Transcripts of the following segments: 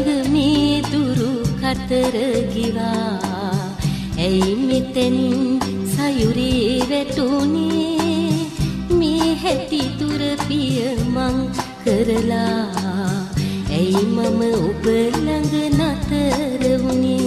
संग में दुरु खतर गिवा ऐ मितेन सायुरी वेटुनी मी हेती तुर पिय मंग करला ऐ मम उपलंग नतर उनी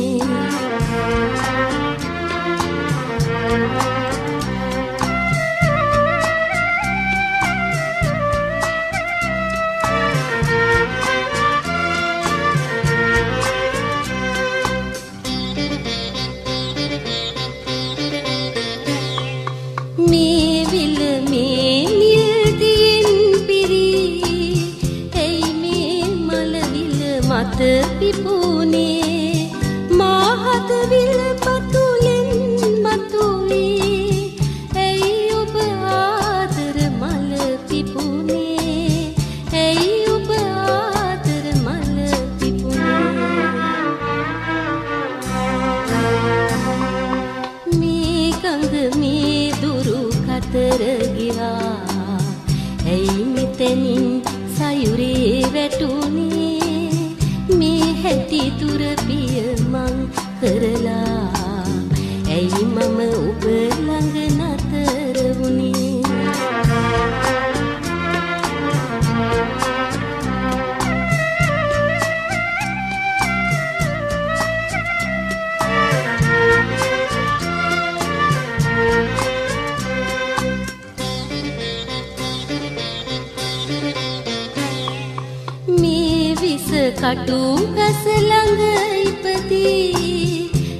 कटु कस लंग इपति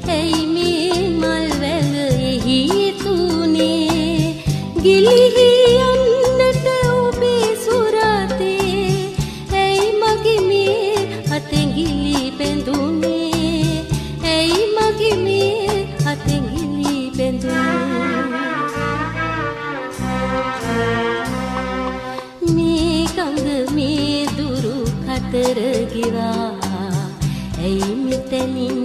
ऐ में मलवल यही तूने गिली अन्नट उबे सुराते ऐ मगे में हते गिली बेंदुने ऐ मगे में हते गिली बेंदुने में गंग में दुरु खतर गिवा ऐ मितनी